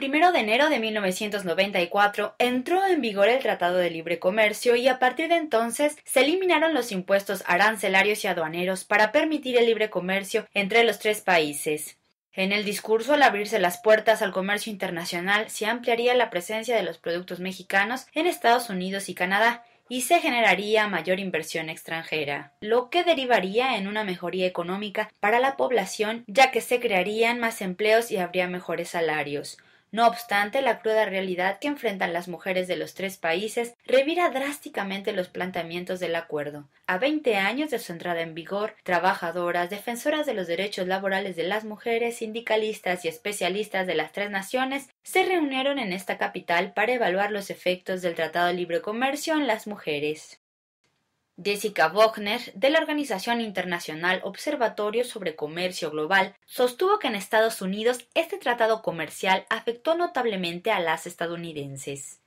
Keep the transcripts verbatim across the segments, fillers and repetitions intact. El primero de enero de mil novecientos noventa y cuatro entró en vigor el Tratado de Libre Comercio y a partir de entonces se eliminaron los impuestos arancelarios y aduaneros para permitir el libre comercio entre los tres países. En el discurso, al abrirse las puertas al comercio internacional, se ampliaría la presencia de los productos mexicanos en Estados Unidos y Canadá, y se generaría mayor inversión extranjera, lo que derivaría en una mejoría económica para la población, ya que se crearían más empleos y habría mejores salarios. No obstante, la cruda realidad que enfrentan las mujeres de los tres países revira drásticamente los planteamientos del acuerdo. A veinte años de su entrada en vigor, trabajadoras, defensoras de los derechos laborales de las mujeres, sindicalistas y especialistas de las tres naciones se reunieron en esta capital para evaluar los efectos del Tratado de Libre Comercio en las mujeres. Jessica Bochner, de la Organización Internacional Observatorio sobre Comercio Global, sostuvo que en Estados Unidos este tratado comercial afectó notablemente a las estadounidenses.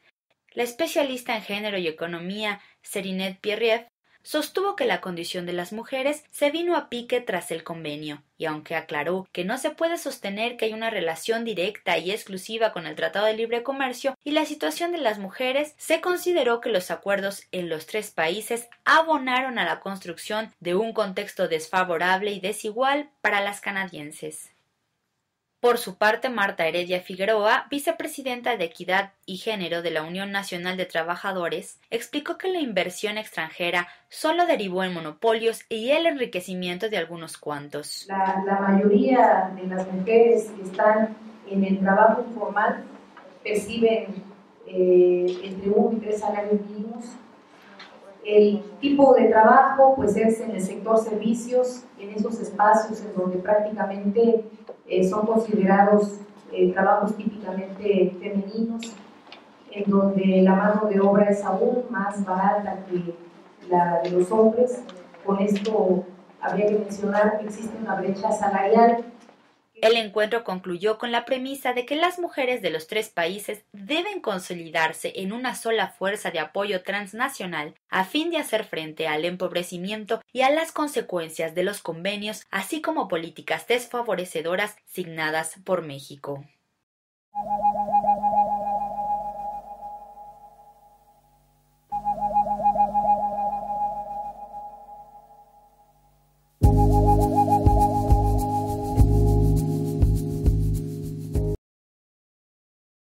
La especialista en género y economía, Serinet Pierref, sostuvo que la condición de las mujeres se vino a pique tras el convenio, y aunque aclaró que no se puede sostener que hay una relación directa y exclusiva con el Tratado de Libre Comercio y la situación de las mujeres, se consideró que los acuerdos en los tres países abonaron a la construcción de un contexto desfavorable y desigual para las canadienses. Por su parte, Marta Heredia Figueroa, vicepresidenta de Equidad y Género de la Unión Nacional de Trabajadores, explicó que la inversión extranjera solo derivó en monopolios y el enriquecimiento de algunos cuantos. La, la mayoría de las mujeres que están en el trabajo informal perciben eh, entre uno y tres salarios mínimos. El tipo de trabajo pues es en el sector servicios, en esos espacios en donde prácticamente eh, son considerados eh, trabajos típicamente femeninos, en donde la mano de obra es aún más barata que la de los hombres. Con esto habría que mencionar que existe una brecha salarial. El encuentro concluyó con la premisa de que las mujeres de los tres países deben consolidarse en una sola fuerza de apoyo transnacional a fin de hacer frente al empobrecimiento y a las consecuencias de los convenios, así como políticas desfavorecedoras signadas por México.